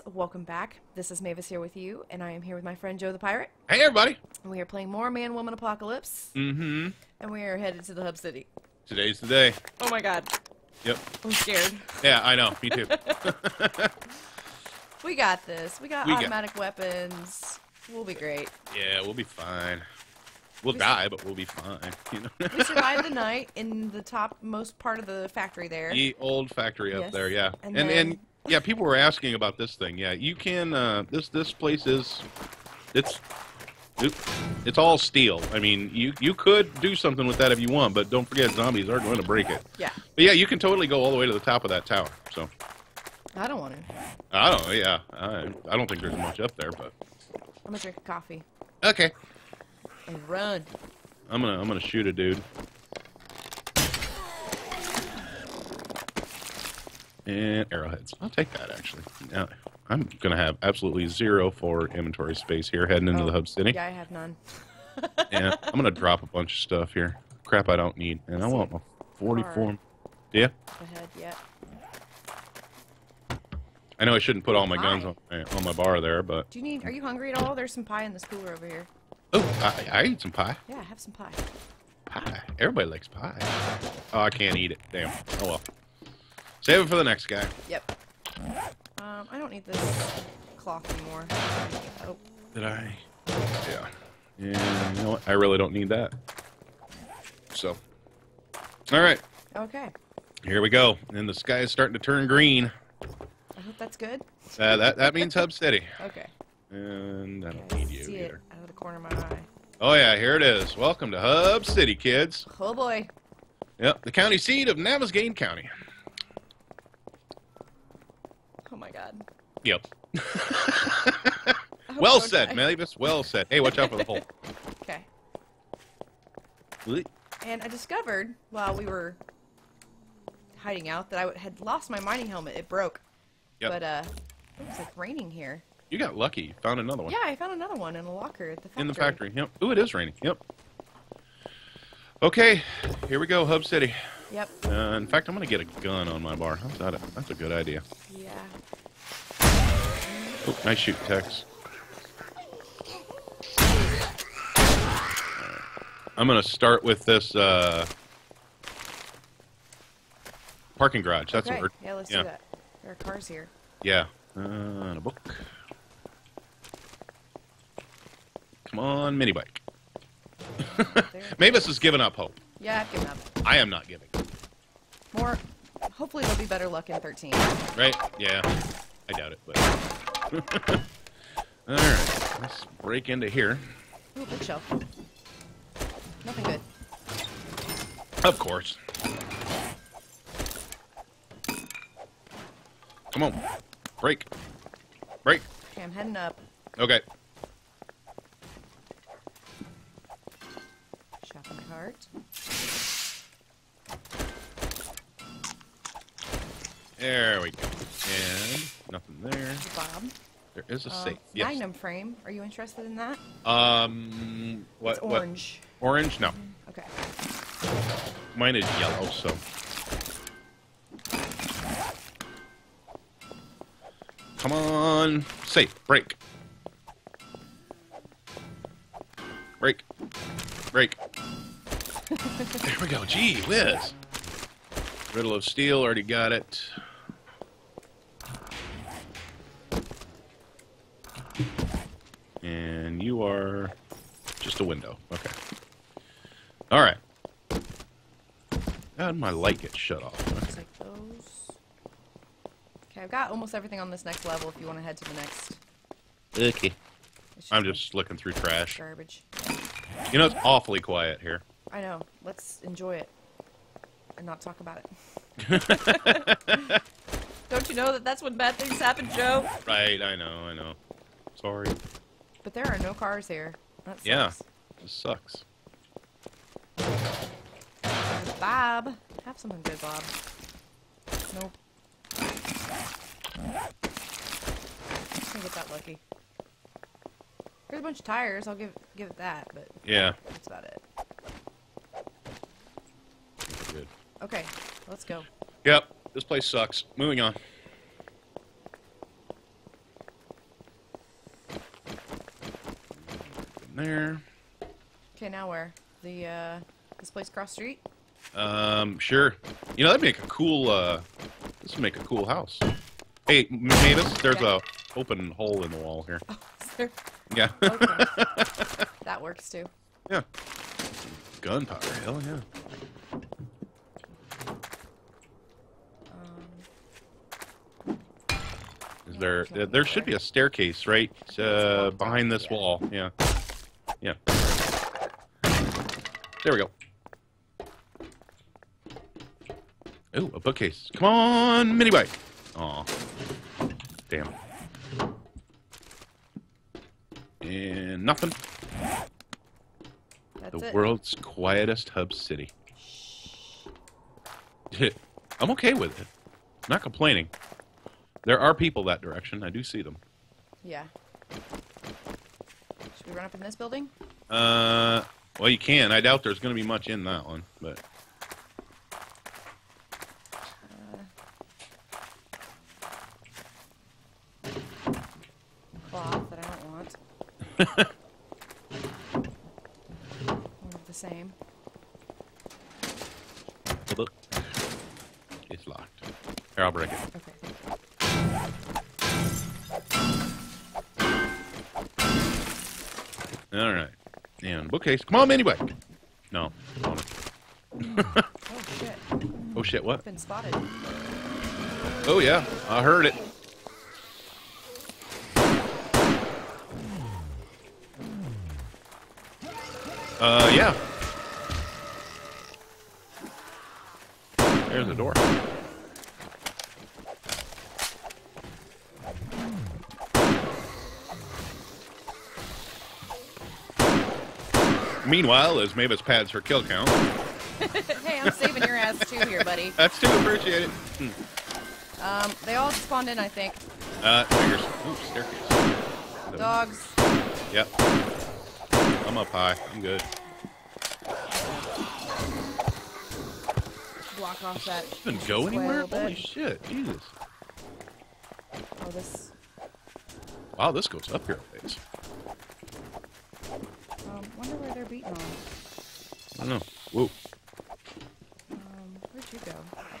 guys, welcome back. This is Mavis here with you, and I am here with my friend Joe the Pirate. Hey, everybody. And we are playing more Man-Woman Apocalypse. Mm-hmm. And we are headed to the Hub City. Today's the day. Oh, my God. Yep. I'm scared. Yeah, I know. Me too. We got this. We got automatic weapons. We'll be great. Yeah, we'll be fine. We'll die, but we'll be fine. You know? We survived the night in the topmost part of the factory there. The old factory up there, yeah. And yeah, people were asking about this thing. Yeah, you can. This place is, it's all steel. I mean, you could do something with that if you want, but don't forget, zombies are going to break it. Yeah. But yeah, you can totally go all the way to the top of that tower. So. I don't want to. I don't. Yeah. I don't think there's much up there, but. I'm gonna drink coffee. Okay. And run. I'm gonna shoot a dude. And arrowheads. I'll take that, actually. Now, I'm going to have absolutely zero for inventory space here heading into the Hub City. Yeah, I have none. Yeah, I'm going to drop a bunch of stuff here. Crap I don't need. And I want my 44. Yeah? Ahead, yeah. I know I shouldn't put all my guns on my bar there, but... Do you need... Are you hungry at all? There's some pie in this cooler over here. Oh, I eat some pie. Yeah, I have some pie. Pie? Everybody likes pie. Oh, I can't eat it. Damn. Oh, well. Save it for the next guy. Yep. I don't need this cloth anymore. Oh. Did I? Yeah. Yeah, you know what? I really don't need that. So. Alright. Okay. Here we go. And the sky is starting to turn green. I hope that's good. That means Hub City. Okay. And I don't need you either. Out of the corner of my eye. Oh yeah, here it is. Welcome to Hub City, kids. Oh boy. Yep, the county seat of Navezgane County. Oh my God. Yep. Well said, Mavis. Well said. Hey, watch out for the hole. Okay. And I discovered while we were hiding out that I had lost my mining helmet. It broke. Yep. But it was like raining here. You got lucky. You found another one. Yeah, I found another one in a locker at the factory. In the factory. Yep. Ooh, it is raining. Yep. Okay, here we go, Hub City. Yep. In fact, I'm gonna get a gun on my bar. How's that? That's a good idea. Yeah. Oh, nice shoot, Tex. I'm gonna start with this parking garage. That's okay. A word. Yeah, let's do that. There are cars here. Yeah. And a book. Come on, mini bike. Mavis has given up hope. Yeah, I've given up. I am not giving. More. Hopefully there'll be better luck in 13. Right? Yeah. I doubt it, but... Alright, let's break into here. Ooh, bookshelf. Nothing good. Of course. Come on. Break. Break. Okay, I'm heading up. Okay. Shopping cart. There we go. And nothing there. Bob. There is a safe. Yes. Magnum frame. Are you interested in that? What? It's orange. What? Orange? No. Okay. Mine is yellow, so. Come on. Safe. Break. Break. Break. There we go. Gee whiz. Riddle of steel. Already got it. And you are just a window. Okay. All right. How'd my light get shut off? Okay. Looks like those. Okay, I've got almost everything on this next level if you want to head to the next. Okay. I'm just looking through trash. Garbage. You know, it's awfully quiet here. I know. Let's enjoy it and not talk about it. Don't you know that that's when bad things happen, Joe? Right, I know, I know. Sorry. But there are no cars here. That sucks. Yeah, this sucks. Bob. Have something good, Bob. Nope. I'm just gonna get that lucky. There's a bunch of tires, I'll give it that, but yeah. That's about it. Good. Okay, let's go. Yep, this place sucks. Moving on. there. Okay, now where? The, this place across the street? Sure. You know, that'd make a cool, this would make a cool house. Hey, Mavis, there's a open hole in the wall here. Oh, is there? Yeah. Okay. That works, too. Yeah. Gunpowder, hell yeah. There should be a staircase right behind this wall. Yeah. Yeah. There we go. Ooh, a bookcase. Come on, mini bike. Aw. Damn. And nothing. That's the world's quietest hub city. Shh. I'm okay with it. I'm not complaining. There are people that direction. I do see them. Yeah. Should we run up in this building? Well, you can. I doubt there's going to be much in that one, but. Cloth that I don't want. More of the same. Look. It's locked. Here, I'll break it. Okay. All right, and bookcase. Come on, anyway. No. Oh shit. Oh shit! What? I've been spotted. Oh yeah, I heard it. Yeah. There's the door. Meanwhile, as Mavis pads her kill count. Hey, I'm saving your ass too here, buddy. That's too appreciated. They all spawned in, I think. Figures. Ooh, staircase. Dogs. Yep. I'm up high. I'm good. Block off that. Didn't go anywhere? Holy shit. Jesus. Oh, this. Wow, this goes up here a ways. Wonder where they're beating on. I don't know. Whoa. Where'd you go?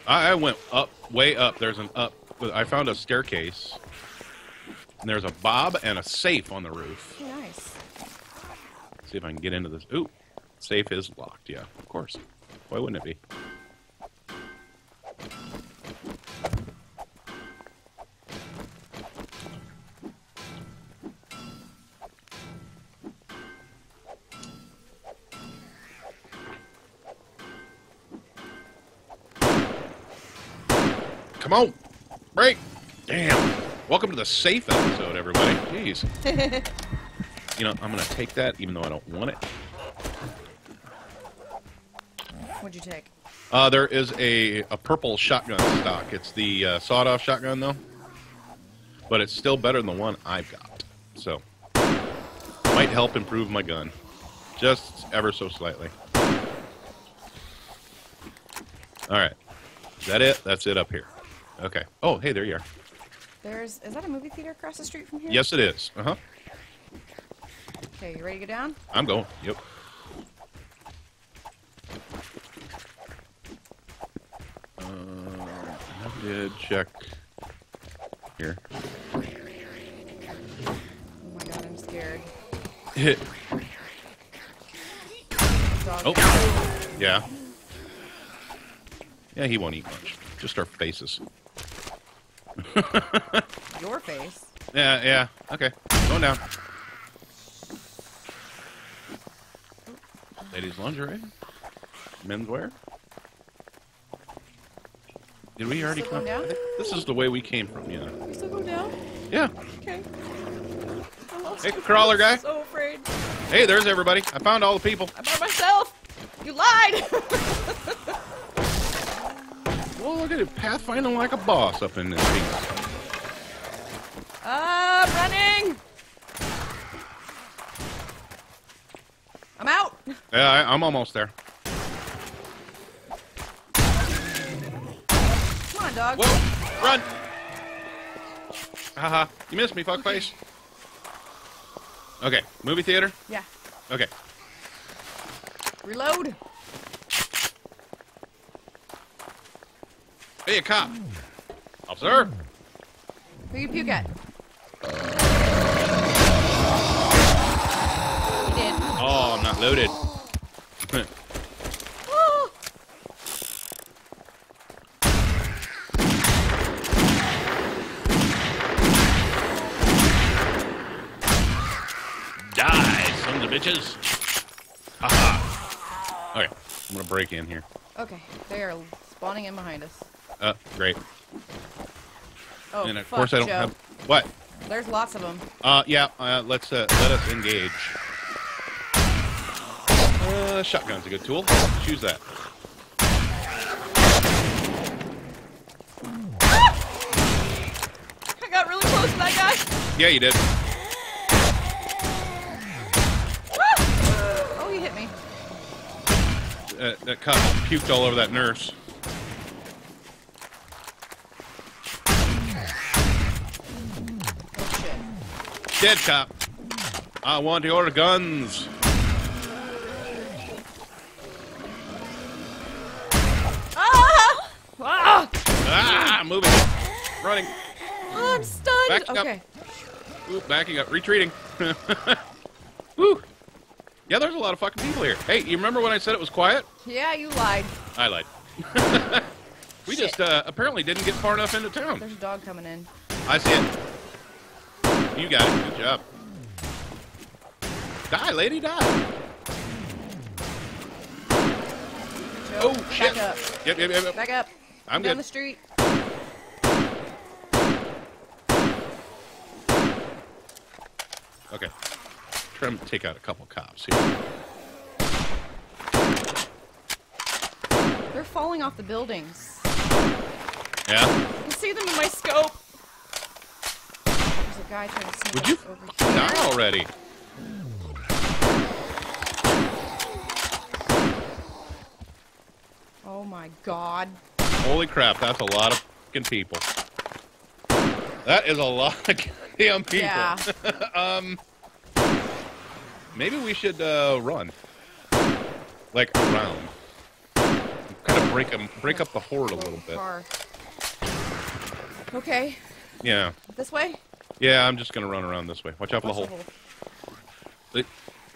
I went up, way up. There's an up. I found a staircase. And there's a bob and a safe on the roof. Oh, nice. Let's see if I can get into this. Ooh. Safe is locked. Yeah, of course. Why wouldn't it be? Come on, break! Damn! Welcome to the safe episode, everybody. Jeez. You know, I'm gonna take that, even though I don't want it. What'd you take? There is a purple shotgun stock. It's the sawed-off shotgun, though. But it's still better than the one I've got. So, might help improve my gun. Just ever so slightly. Alright. Is that it? That's it up here. Okay. Oh, hey, there you are. There's... Is that a movie theater across the street from here? Yes, it is. Uh-huh. Okay, you ready to go down? I'm going. Yep. I did check here. Oh, my God, I'm scared. Hit. Oh. Yeah. Yeah, he won't eat much. Just our faces. Your face? Yeah, yeah. Okay. Going down. Ladies' lingerie? Men's wear? Did we already come down? This is the way we came from, yeah. We still going down? Yeah. Okay. I lost hey, crawler guy. I'm so afraid. Hey, there's everybody. I found all the people. I found myself. You lied. Oh, look at it, pathfinding like a boss up in this thing. Running! I'm out! Yeah, I'm almost there. Come on, dog. Whoa! Run! Haha, you missed me, fuckface. Okay, movie theater? Yeah. Okay. Reload. Hey, a cop. Officer. Who you puke at? He did. Oh, I'm not loaded. Oh. Die, sons of bitches. Aha. Okay, I'm gonna break in here. Okay, they are spawning in behind us. Great. Oh, and of course I don't have... What? There's lots of them. Yeah, let's, let us engage. Shotgun's a good tool. Let's use that. Ah! I got really close to that guy. Yeah, you did. Ah! Oh, he hit me. That cop puked all over that nurse. Dead cop. I want your guns. Ah! Ah! Ah! Moving. Running. I'm stunned. Backing okay. Up. Ooh, backing up. Retreating. Woo. Yeah, there's a lot of fucking people here. Hey, you remember when I said it was quiet? Yeah, you lied. I lied. We shit. Just apparently didn't get far enough into town. There's a dog coming in. I see it. You got it. Good job. Die, lady, die. Joe, oh, shit. Back up. Yep. Back up. I'm good. Down the street. Okay. Trying to take out a couple cops here. They're falling off the buildings. Yeah? I can see them in my scope. Guy trying to sneak would you over here. Die already? Oh my god. Holy crap, that's a lot of fucking people. That is a lot of damn people. Yeah. Maybe we should run. Like around. Kind of break up the horde a little bit. Okay. Yeah. This way? Yeah, I'm just gonna run around this way. Watch out for the hole.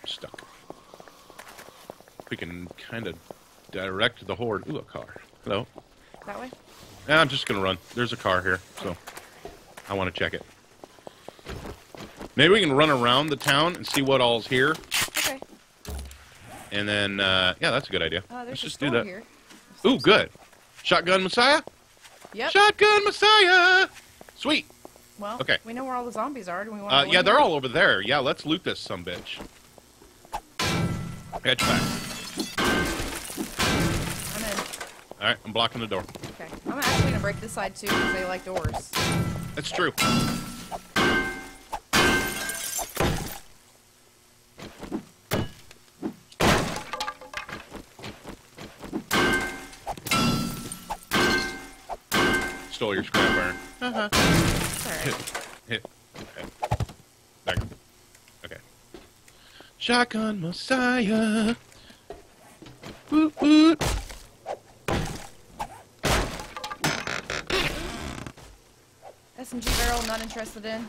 Stuck. We can kind of direct the horde. Ooh, a car. Hello. That way? Nah, I'm just gonna run. There's a car here, so I want to check it. Maybe we can run around the town and see what all's here. Okay. And then, yeah, that's a good idea. Let's just do that. Here. Ooh, good. Shotgun Messiah? Yep. Shotgun Messiah! Sweet. Well, okay. We know where all the zombies are. Do we want to yeah, they're all over there. Yeah, let's loot this sumbitch. Catch back. I'm in. Alright, I'm blocking the door. Okay. I'm actually going to break this side, too, because they like doors. That's true. Stole your scrap iron. Uh-huh. Hit. Okay. Back. Okay. Shotgun Messiah. Woot woot. SMG barrel, not interested in.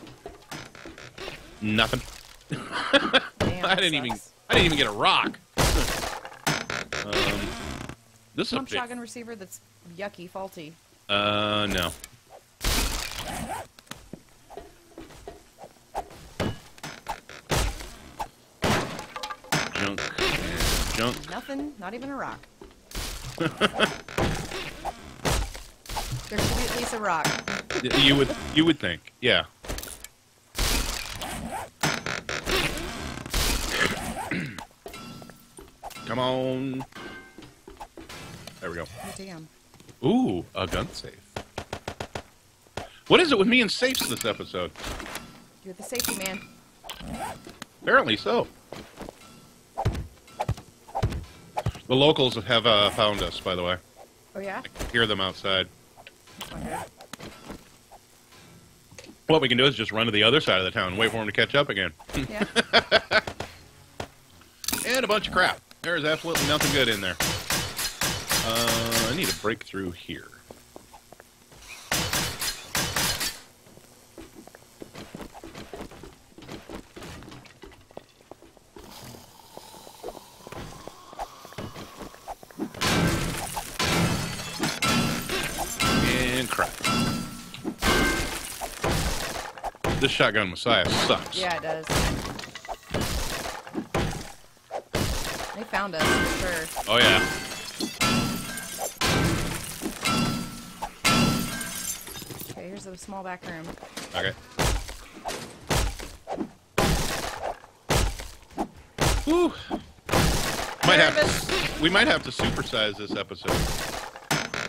Nothing. Damn, I didn't even get a rock. This is a shotgun receiver that's yucky, faulty. No. Junk. Nothing, not even a rock. There should be at least a rock. You would think, yeah. Come on. There we go. Oh, damn. Ooh, a gun safe. What is it with me and safes this episode? You're the safety man. Apparently so. The locals have found us, by the way. Oh, yeah? I can hear them outside. Okay. What we can do is just run to the other side of the town and wait for them to catch up again. Yeah. and a bunch of crap. There is absolutely nothing good in there. I need a breakthrough here. And crap. This Shotgun Messiah sucks. Yeah, it does. They found us, for sure. Oh, yeah. Here's a small back room. Okay. Woo! We might have to supersize this episode.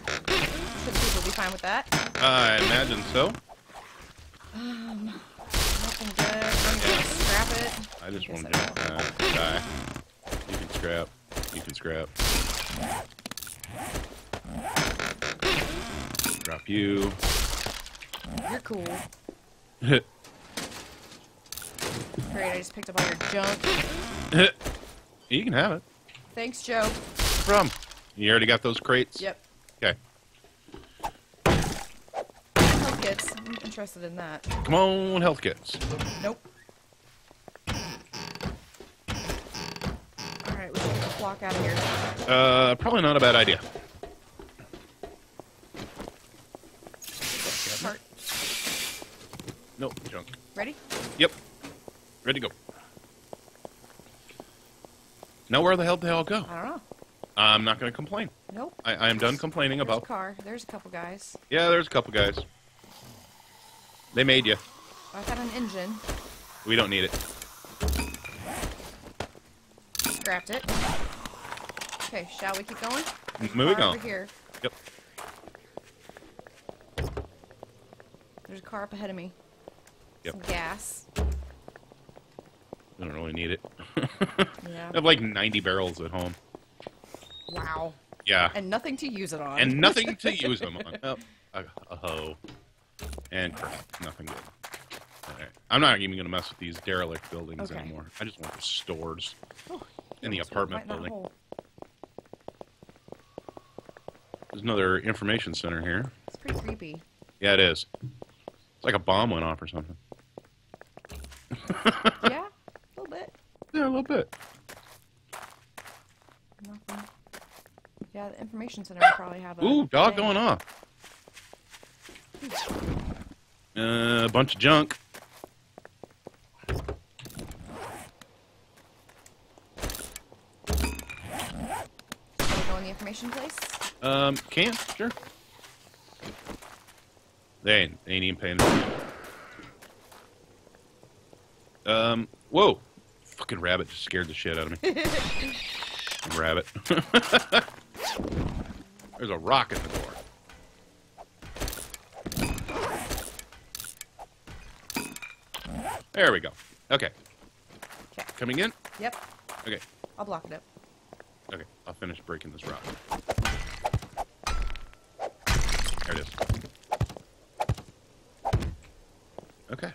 Should people be fine with that? I imagine so. Nothing good. I'm gonna scrap it. I just want to die. You can scrap. You can scrap. Drop you. You're cool. Great, I just picked up all your junk. You can have it. Thanks, Joe. From. You already got those crates? Yep. Okay. Health kits. I'm interested in that. Come on, health kits. Nope. Alright, we can walk out of here. Probably not a bad idea. No, junk. Ready? Yep. Ready to go. Now where the hell did they all go? I don't know. I'm not going to complain. Nope. I am done complaining about... There's a car. There's a couple guys. Yeah, there's a couple guys. They made you. I got an engine. We don't need it. Scrapped it. Okay, shall we keep going? Moving on. Over here. Yep. There's a car up ahead of me. Yep. Some gas. I don't really need it. Yeah. I have like 90 barrels at home. Wow. Yeah. And nothing to use it on. And nothing to use them on. Oh, a hoe. And crap. Nothing good. All right. I'm not even going to mess with these derelict buildings anymore. I just want the stores in the apartment building. There's another information center here. It's pretty creepy. Yeah, it is. It's like a bomb went off or something. Yeah, a little bit. Yeah, a little bit. Nothing. Yeah, the information center will probably have a... Ooh, dog going off. A bunch of junk. Can we go in the information place? Can, sure. They ain't even paying attention. Whoa! Fucking rabbit just scared the shit out of me. Rabbit. There's a rock in the door. There we go. Okay. Kay. Coming in? Yep. Okay. I'll block it up. Okay. I'll finish breaking this rock. There it is. Okay.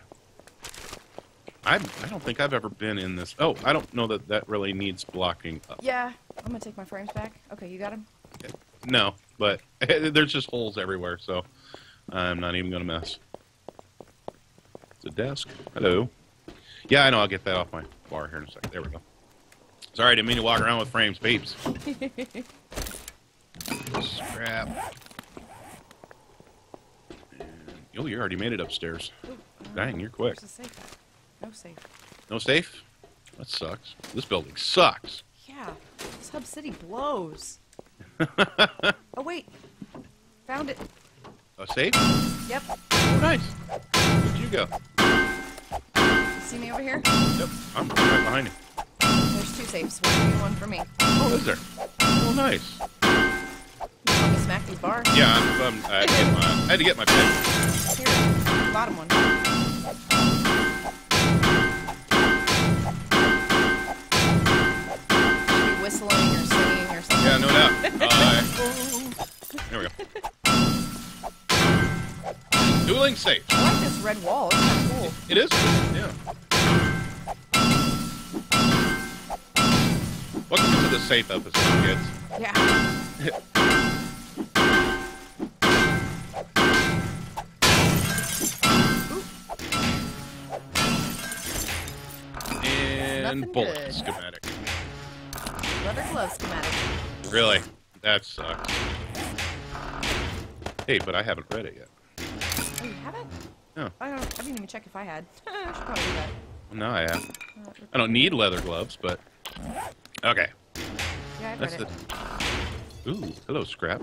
I don't think I've ever been in this. Oh, I don't know that that really needs blocking up. Yeah, I'm going to take my frames back. Okay, you got them? No, but there's just holes everywhere, so I'm not even going to mess. It's a desk. Hello. Yeah, I know. I'll get that off my bar here in a second. There we go. Sorry, I didn't mean to walk around with frames, peeps. Scrap. Oh, you already made it upstairs. Ooh. Dang, you're quick. There's a safe. No safe. No safe? That sucks. This building sucks. Yeah. This Hub City blows. Oh, wait. Found it. A safe? Yep. Oh, nice. Where'd you go? You see me over here? Yep. I'm right behind you. There's two safes. One for me. Oh, is there? Oh, nice. You want me to smack these bars? Yeah, I had to get my pen. Here. Bottom one. Whistling or singing or something. Yeah, no doubt. There we go. Dueling safe. I like this red wall. It's kind of cool. It is? Yeah. Welcome to the safe episode, kids. Yeah. And bullet schematic. Leather glove schematic. Really? That sucks. Hey, but I haven't read it yet. Oh, you haven't? No. I didn't even check if I had. I should probably do that. No, I haven't. I don't need leather gloves, but... Okay. Yeah, I read it. Ooh, hello, Scrap.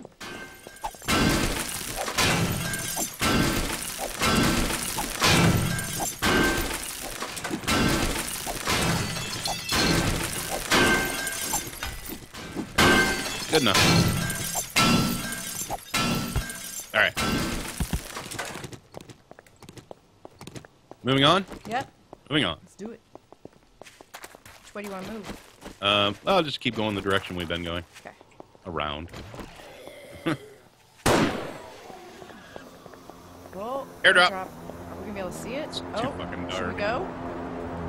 Good enough. All right. Moving on? Yep. Moving on. Let's do it. Which way do you want to move? I'll just keep going the direction we've been going. Okay. Around. Well, airdrop. Are we going to be able to see it? It's too fucking dark. Should we go?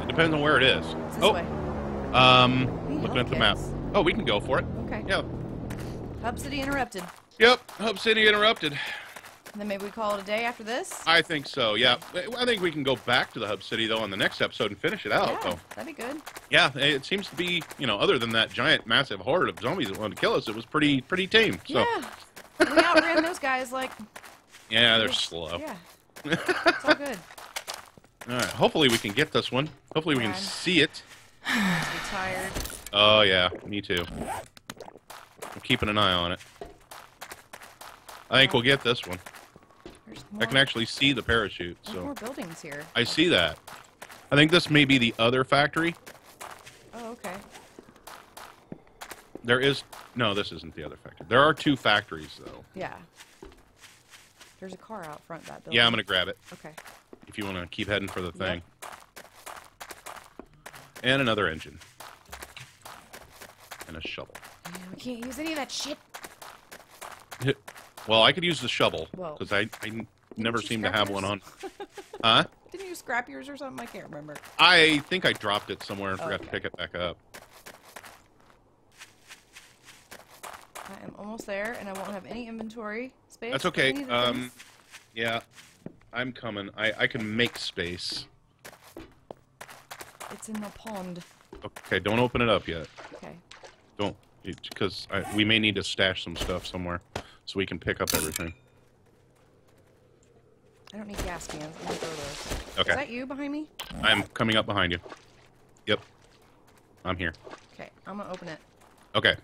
It depends on where it is. It's this way. Looking at the map. Oh, we can go for it. Okay. Yeah. Hub City interrupted. Yep, Hub City interrupted. And then maybe we call it a day after this? I think so, yeah. I think we can go back to the Hub City, though, on the next episode and finish it out, though. That'd be good. Yeah, it seems to be, you know, other than that giant, massive horde of zombies that wanted to kill us, it was pretty tame. So. Yeah. We outran those guys, like... Yeah, they're slow. Yeah. It's all good. All right, hopefully we can get this one. Hopefully we can see it. I'm tired. Oh, yeah, me too. I'm keeping an eye on it. I think we'll get this one. I can actually see the parachute. There's more buildings here. I see that. I think this may be the other factory. Oh, okay. There is... No, this isn't the other factory. There are two factories, though. Yeah. There's a car out front of that building. Yeah, I'm going to grab it. Okay. If you want to keep heading for the thing. Yep. And another engine. And a shovel. Yeah, we can't use any of that shit. Well, I could use the shovel, because I never seem to have one on. Huh? Didn't you scrap yours or something? I can't remember. I think I dropped it somewhere and forgot to pick it back up. I am almost there, and I won't have any inventory space. That's okay. Yeah, I'm coming. I can make space. It's in the pond. Okay, don't open it up yet. Okay. Don't, because we may need to stash some stuff somewhere so we can pick up everything. I don't need gas cans. I'm gonna throw those. Okay. Is that you behind me? I'm coming up behind you. Yep. I'm here. Okay, I'm gonna open it. Okay.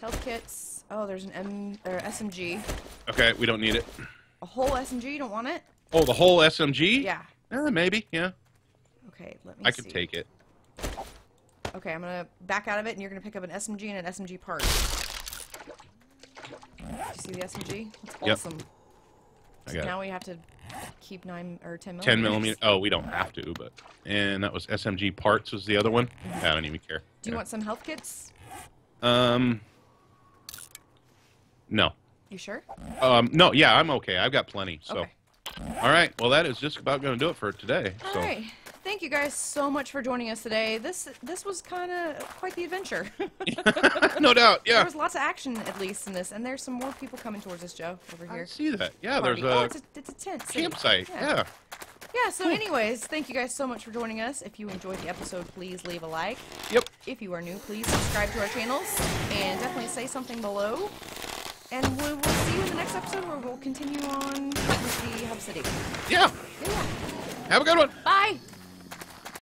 Health kits. Oh, there's an SMG. Okay, we don't need it. A whole SMG? You don't want it? Oh, the whole SMG? Yeah. Maybe, yeah. Okay, let me see. I can take it. Okay, I'm gonna back out of it, and you're gonna pick up an SMG and an SMG part. You see the SMG? It's awesome. Yep. So now we have to keep 9 or 10 millimeters. 10 millimeter. Oh, we don't have to, but and that was SMG parts was the other one. I don't even care. Do you want some health kits? No. You sure? No. Yeah, I'm okay. I've got plenty. So. Okay. All right. Well, that is just about gonna do it for today. All right. Thank you guys so much for joining us today. This was kind of quite the adventure. No doubt, yeah. There was lots of action, at least, in this. And there's some more people coming towards us, Joe, over here. I see that. Yeah, there's it's a tent city. Campsite, yeah. Yeah, so anyways, thank you guys so much for joining us. If you enjoyed the episode, please leave a like. Yep. If you are new, please subscribe to our channels. And definitely say something below. And we will see you in the next episode where we'll continue on with the Hub City. Yeah. Have a good one. Bye.